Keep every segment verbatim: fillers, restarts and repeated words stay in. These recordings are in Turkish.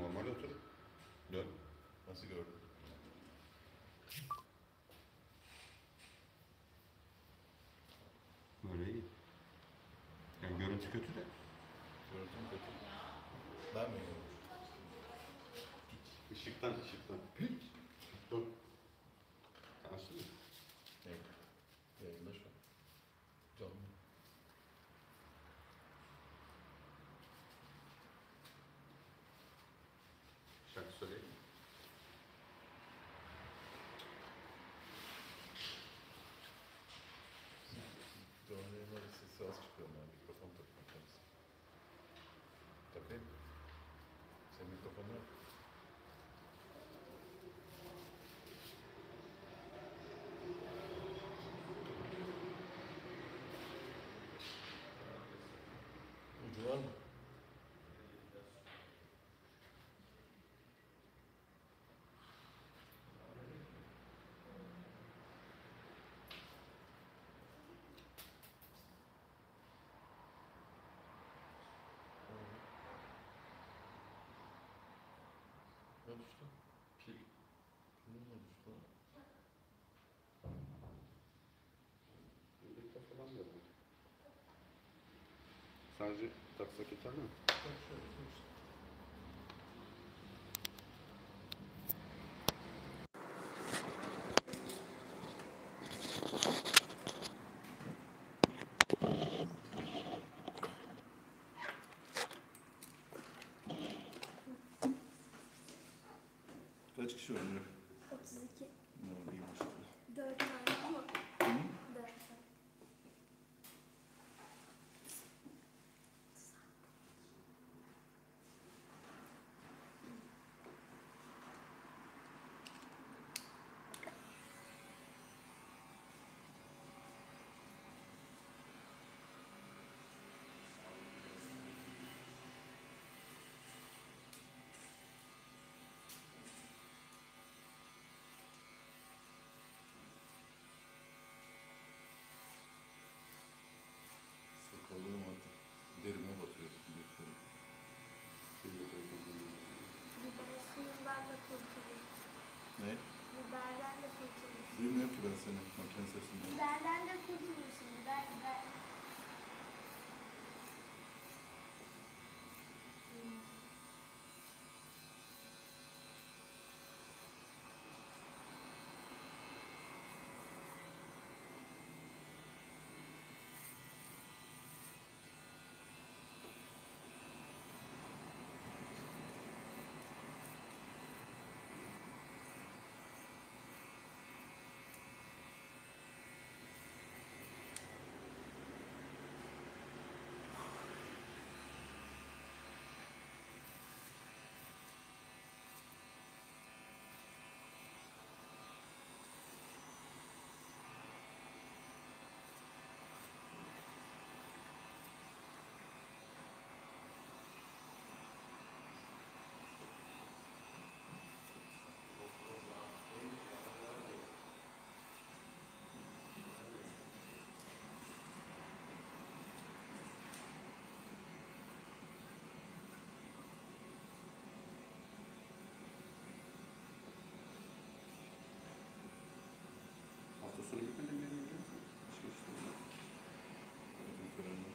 normal otur. Dön. Nasıl gördün? Böyle iyi. Yani görüntü kötü de. Görüntü kötü. Ben mi görüyorum? Işıktan, ışıktan. Pik. Dön. Nasıl? Evet. Yayında şu an. Canlı. Şarkı söyleyeyim mi? Doğruya sesi az çıkıyor ama mikrofon takmak lazım. Takayım mı? Sen mikrofonu yap. Ucu var mı? Ne düştü? Pil. Pilin ne düştü? Birlikte falan da yapalım. Sadece taksak yeter mi? Bak şöyle, şöyle. Kaç kişi var Nurem? otuz iki. Ne oluyor maşallah? dört var ama. Hı? dört var. Kalırım artık. Derime batıyorsun. Biberlerle kurtulur. Ne? Biberlerle kurtulur. Bilmiyorum ki ben senin makine sesinden. Biberlerle kurtulursun. Biber, biber. Sonra gitmeden beri biliyor musun? Başka bir şey olmaz. Bakın törenler.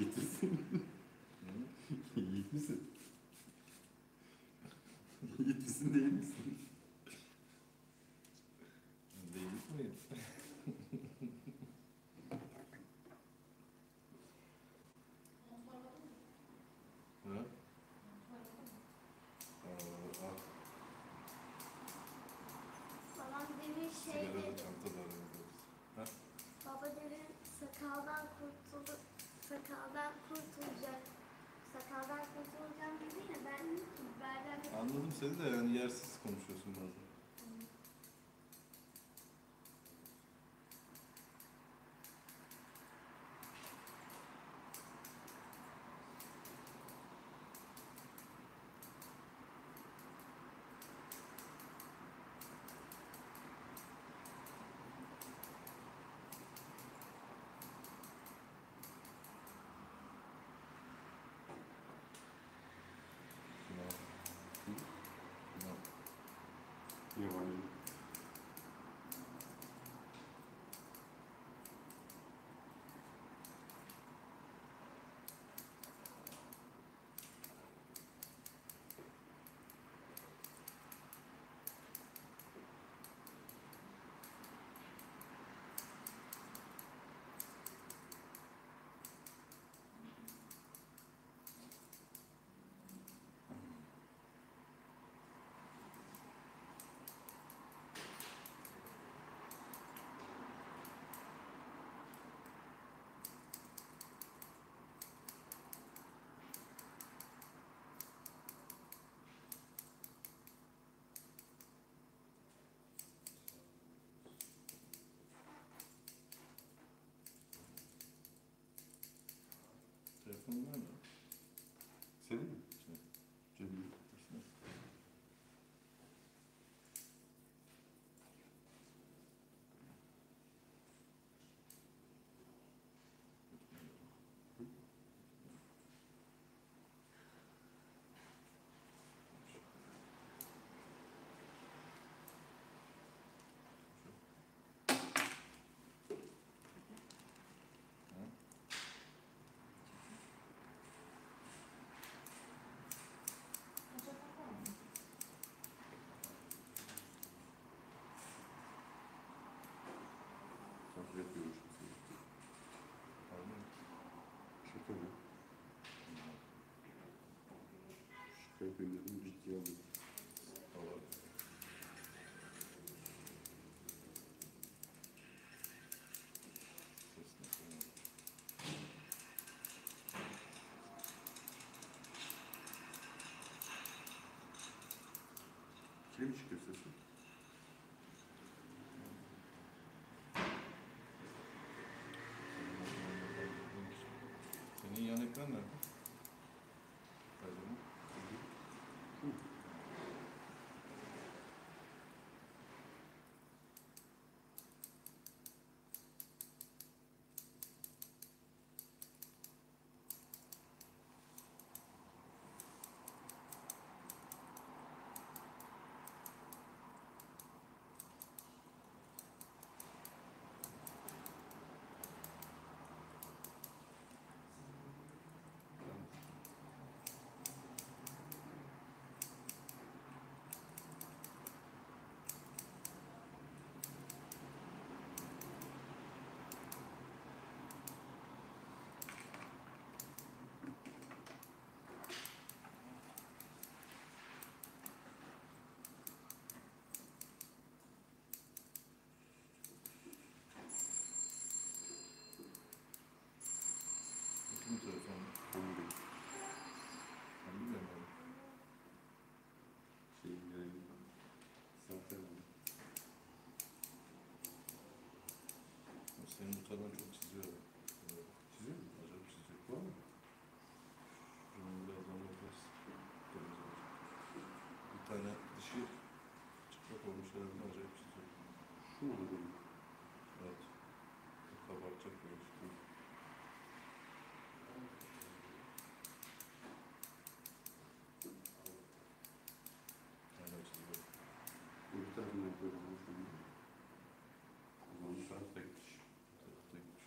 Yiğit misin? Yiğit misin? Yiğit misin değil misin? Değil miyim? Ha? Babam demin şey dedi. Ha? Baba demin sakaldan kurtulup sakaldan kurtulacak. Sakaldan kurtulacağım dedi ya, ben berber. Anladım seni de, yani yersiz konuşuyorsun bazen. Yeah, why didn't you? Telefonun var mı? Senin mi? Evet. Cebine gitmişsin. Yapıyoruz. Şaka mı? Şaka yapıyorum dedim, ciddiye aldım. Şey mi çıkıyor sesi? Senin yan ekran nerede? Kaydırma. Kim telefon? Hangi bir? Hangi bir mi? Şeyin görevi. Sahte mi? Senin bu taban çok çiziyor. Çiziyor mu? Acaba çizecek var mı? Şunu birazdan yaparsın. Bir tane dişi çıplak olmuş herhalde, acaba çiziyor. Şu mu dedim? Evet. Kabartacak böyle tutuyor. Bu tarafından böyle oluşuyor. O zaman bu taraf tek diş. Bu taraf tek diş.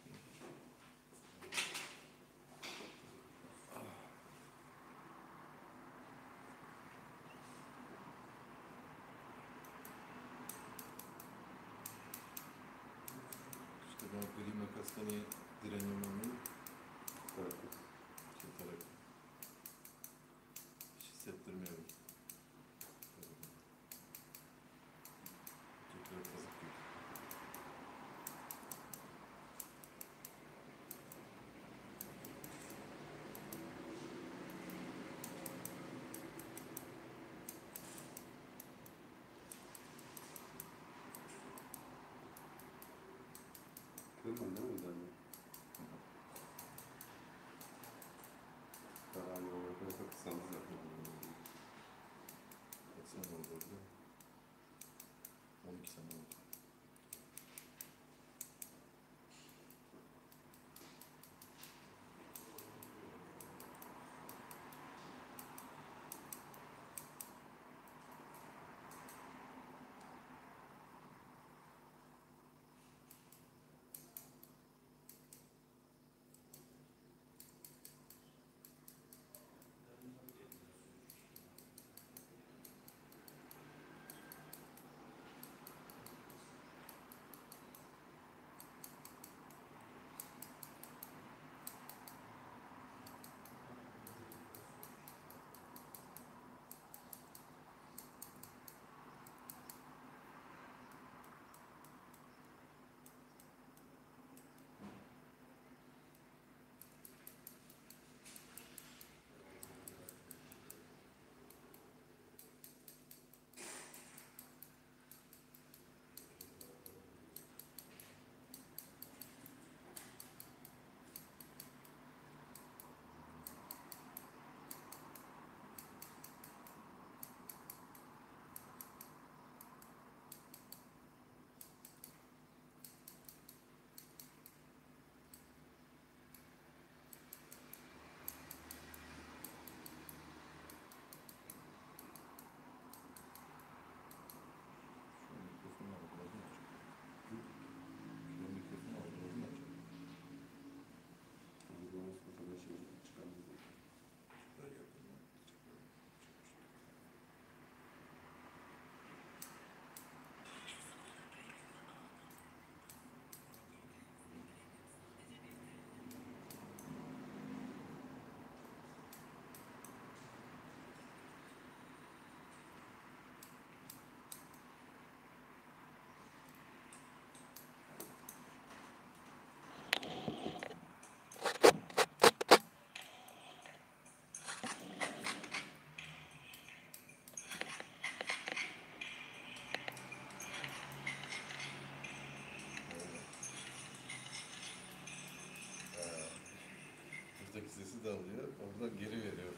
kaydı alıyor, orada geri veriyor.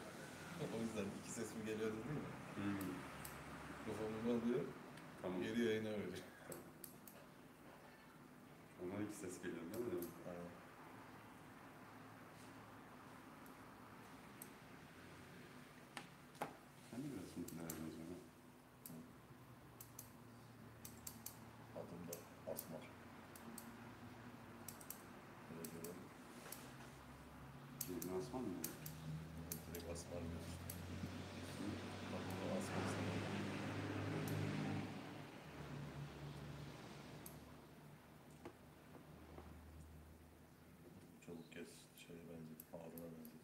O yüzden iki ses mi geliyor dedim mi? Hmm. Mikrofonunu alıyor, tamam. Geri yayına veriyor. Ondan iki ses geliyor değil mi? Aynen. Sen de biraz mutlu verdiniz bana. Adım da Asmar. Böyle diyorum. Direkt Asmar mı? Direkt Asmar diyoruz. Adımda Asmar sanırım. Çoluk kes, şeye benzedi, Harun'a benzedi.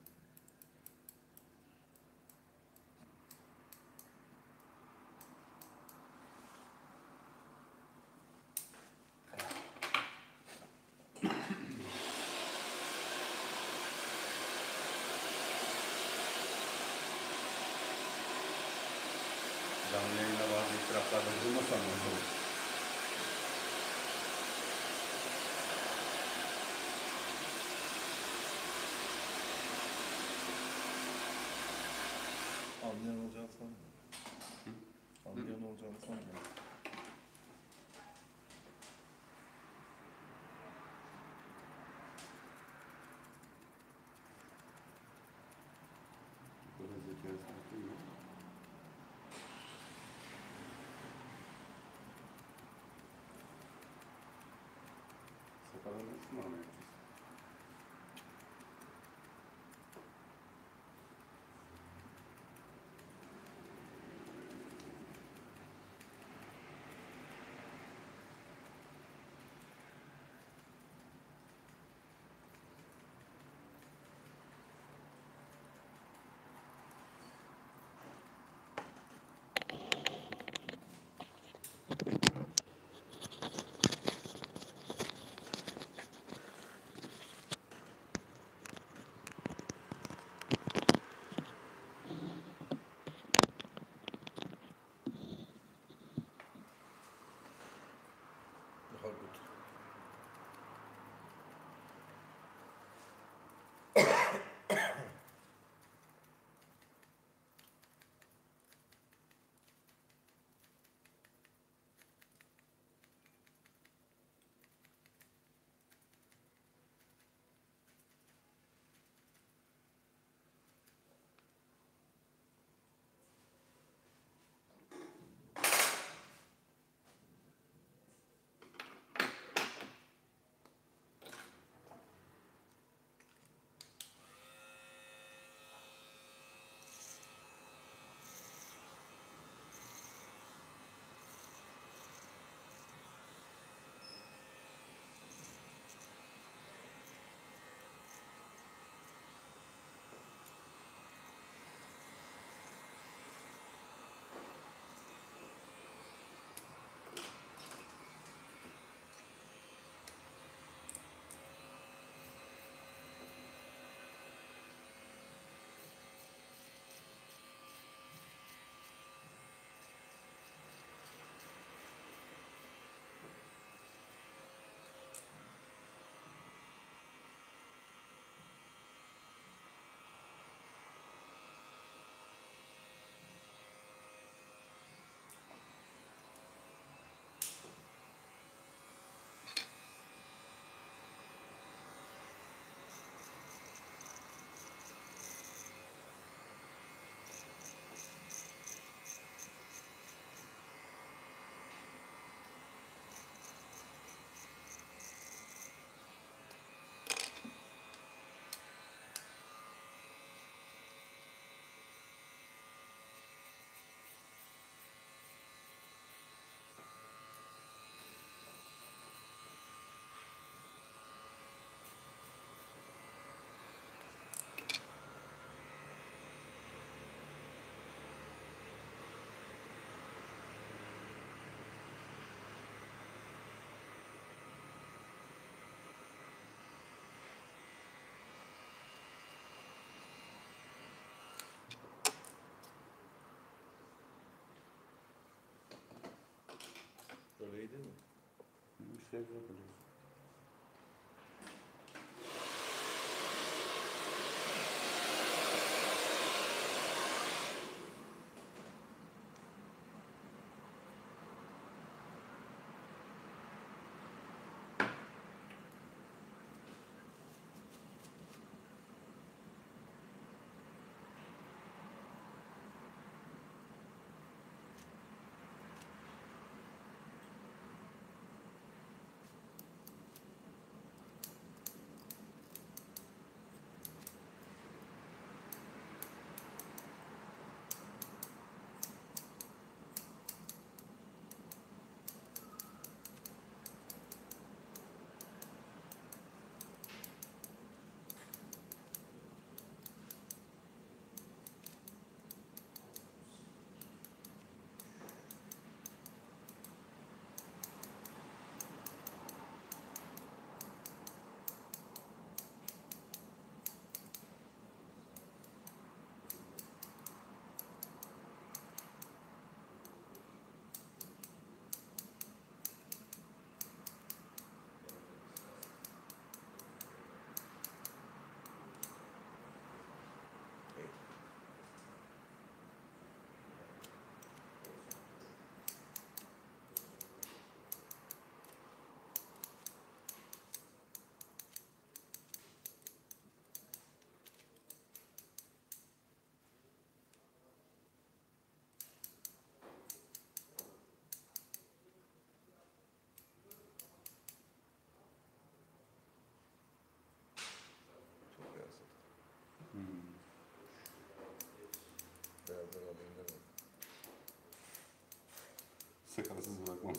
Canlı yayında bazı itiraflarda bulmasam nasıl olur? Anlayan olacağını sanmıyorum. Anlayan olacağını sanmıyorum. Böyle zekâsı farklı yok. Sakalını nasıl mı anlayacağız? Öyle değil mi? Müşteri bırakılıyor.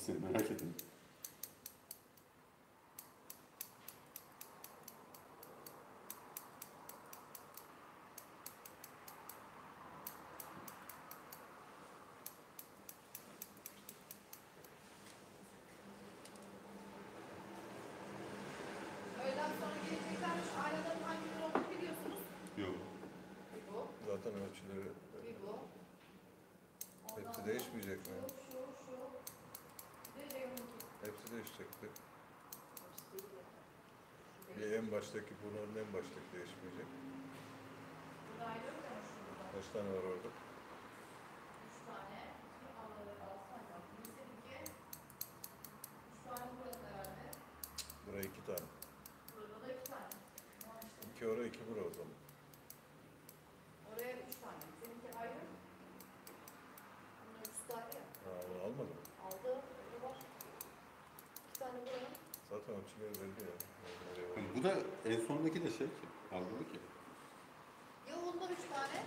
siz merak etmeyin. Hepsi değişmeyecek mi? Hepsi değişecekti. Bir en baştaki, bunun en baştaki değişmeyecek. Kaç tane var orada? Buraya iki tane. Burada da iki tane. İki oraya, iki buraya o zaman. Oraya üç tane. Seninki ayrı mı? Bunlar üç tane ya. Ha, onu almadı mı? Aldı. Öyle var. İki tane buraya. Zaten ölçüleri belli ya. Yani bu da en sondaki de şey ki. Aldı ki. Ya onda üç tane.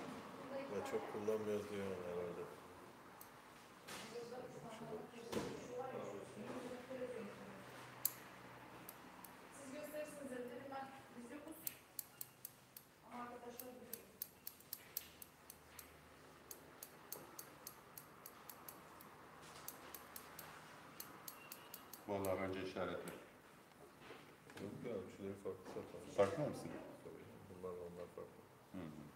Bunda iki ya tane. Çok kullanmıyoruz diyor herhalde. Siz gösterirsiniz dedi. Ben biz yokuz. Ama arkadaşlar biliyor. Vallahi bence işaretli. Yok ya, şunları farklı satalım. Farklı mısın? Tabii. Bunlar onlar farklı. Hı hı.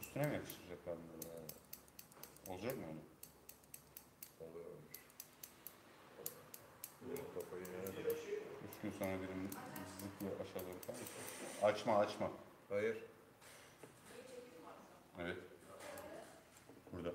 Üstüne mi yakıştıracak abi? Olacak mı onu? Oluyormuş. Kafayı yere de. Üç gün sonra birini zıplıyor aşağı doğru falan. Açma açma. Hayır. Evet. Burada.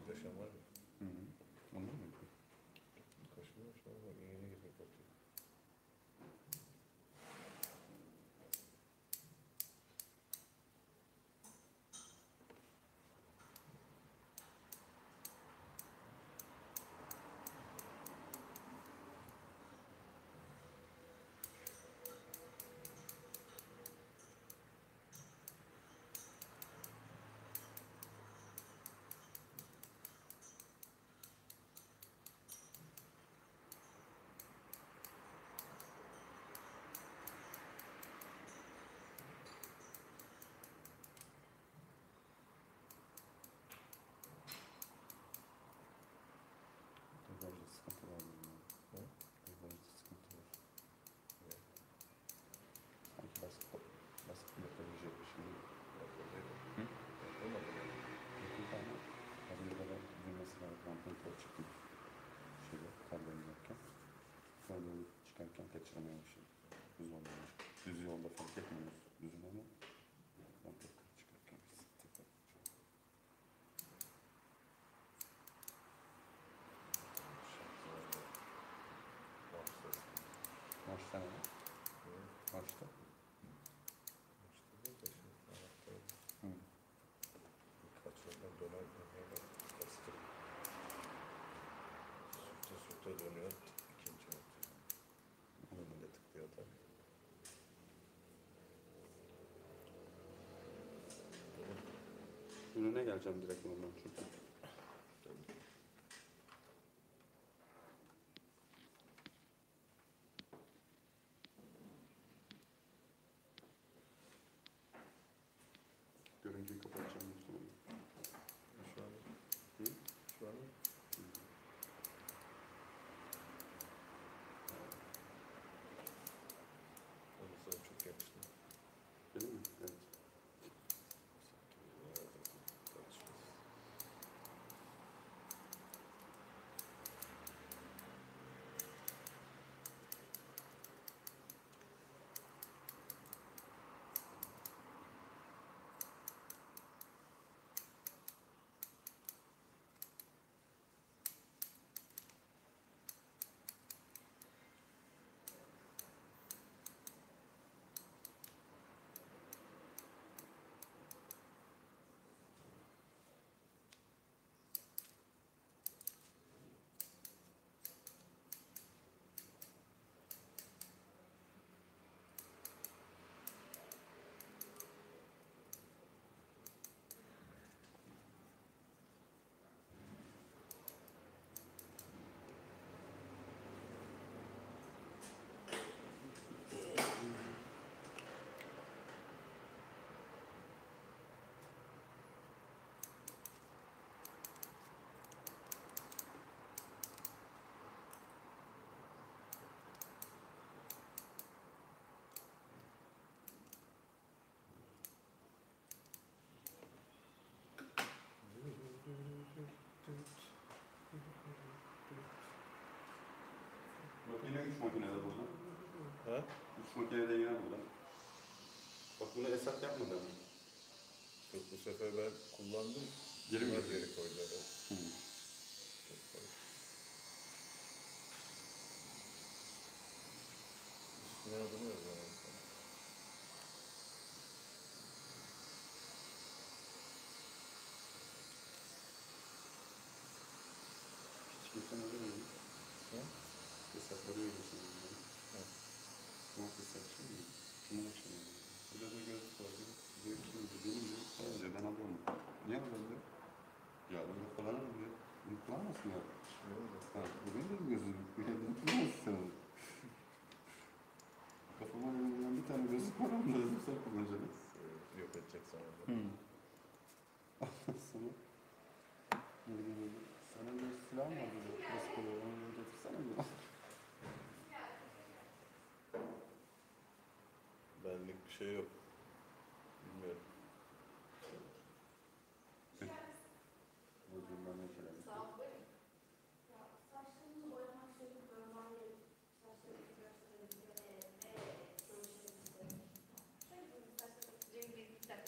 Muhteşem var mı? Hı hı. Onlar mı? Kaşınlar şu an var. Yeni gibi kapatıyor. Çıkarken kaçıramamışım. Düz olmamış. Düz yolda fark etmiyoruz. Düzün ama kontrol çıkarken hissettik. Maçta mı? Maçta. Maçta da şey. Hı. Kaçırmadan dolar dönüyor. Kastır. Sürte sürte dönüyor. İkinci hafta. Bunu da tıklıyor tabii. Önüne geleceğim direkt ondan çünkü. Görüntüyü kapatacağım. Şu an. Hı? Şu an. Hı. Üç makine de burada. He? Üç makine de yine burada. Bak bunu Esat yapmadı mı? Yok, bu sefer ben kullandım. Geri mi geri koydular? Hı. Üstüne adını yazıyorum. Hiç geçen öyle miydi? He? Hesapları öyle sanırım. He. Nasıl hesapçı mıydı? Şunu açamıyorum. Biraz da göz koydu. Diyor ki, benim diyor, sadece ben alıyorum. Niye alıyorum diyor? Ya bunu kullanırım diyor. Bunu kullanmasın ya. Ne oldu? Ha, bu benim de gözüm. Bunu kullanmasın sen onu. Kafama yanından bir tane gözü koyalım da yazıp sen kullanacaksın. Yok edecek sana da. Hımm. Sana... Sana bir silah mı vardı da? Nasıl koyalım? Onu da getirsene mi? Benlik bir şey yok. Bilmiyorum. Vücudumdan ne şeyler mi? Sağ ol. Saçlarınızı oynamak için normalde saçlarınızı gösterdiğinizde ne görüşlerinizde? Şöyle bir saçlarınızı rengi bir dakika.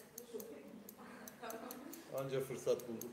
Anca fırsat buldum.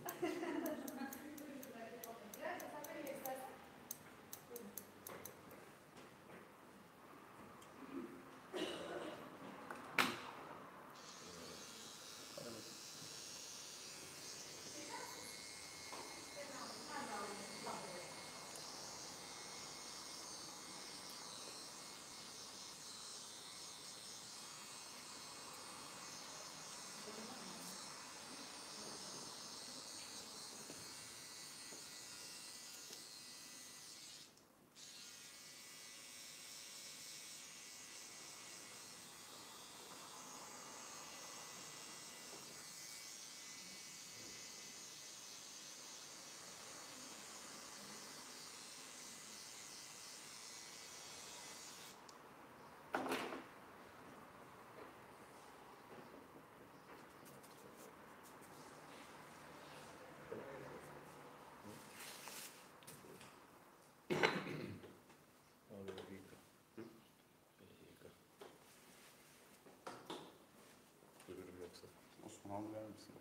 Osmanlı verir misin?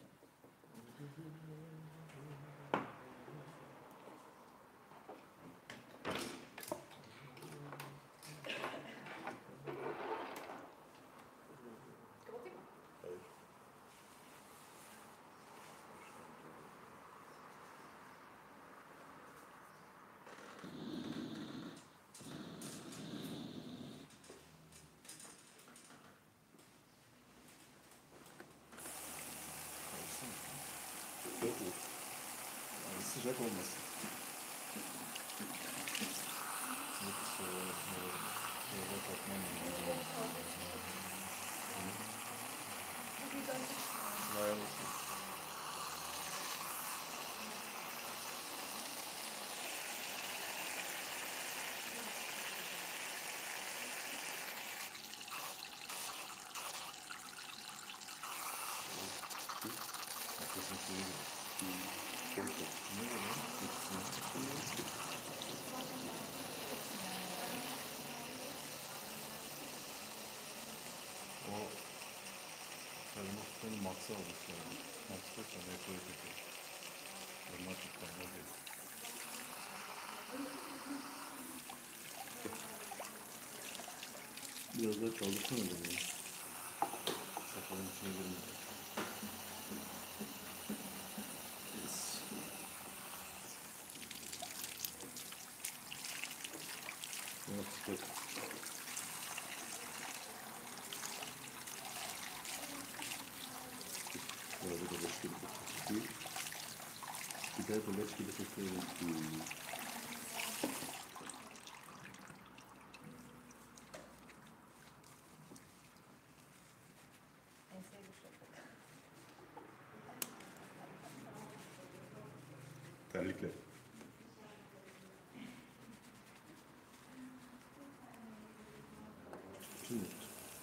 Sıcak olmasın. Maksa olmuş yani. Maksa sana ekoyu tutuyor. Normal tutlarına değil. Biraz daha çaldırsana beni ya. Sakalın içine girmiyor. Evet, evet. Güzel bulaç gibi sesleri yapıyorum. Terlikler. Şimdi.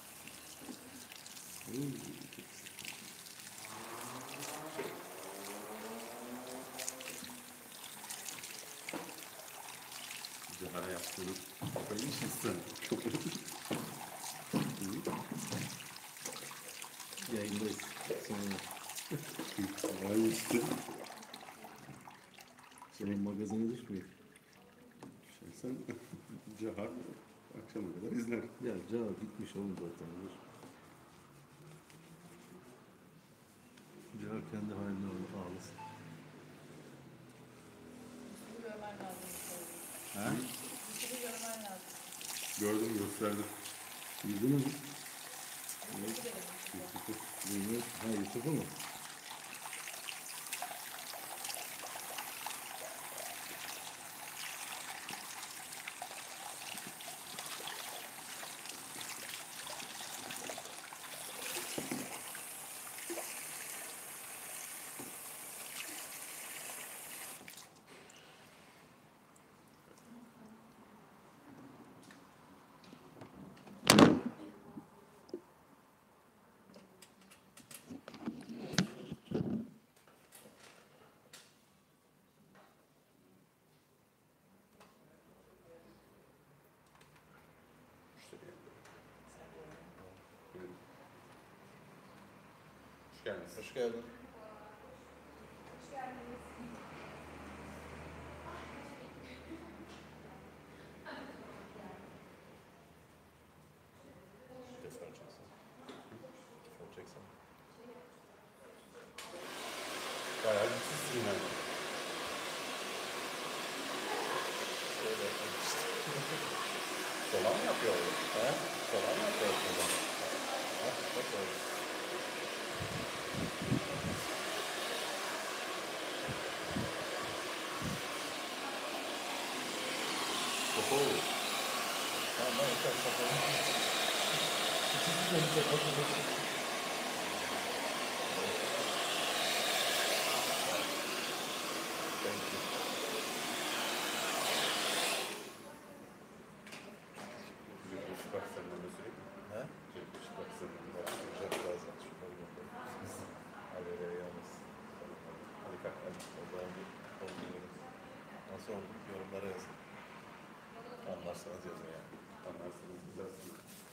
Güzel забирая приличница. Я и мы senin magazine düşmeyeyim. Şey, sen Cahar akşama kadar izler. Ya Cahar bitmiş oğlum zaten. Cahar kendi haline onu ağlasın. Üstünü görmen lazım. He? Üstünü görmen lazım. Gördüm, gösterdim. Yüzü mü? Yüzü mü? Ha, Yusuf'u mu? Hoş geldiniz. Hoş geldin. Hoş geldiniz. Telefon çeksin. Telefon çeksin. Bayağı güçsüz yine. Sola mı yapıyor? He? Sola mı yapıyor? Ha? Bakıyorum. Oh. Ah, ben de çok seviyorum. Yorumlara yazın. Anlarsanız yazın yani. Anlarsanız güzelsiniz.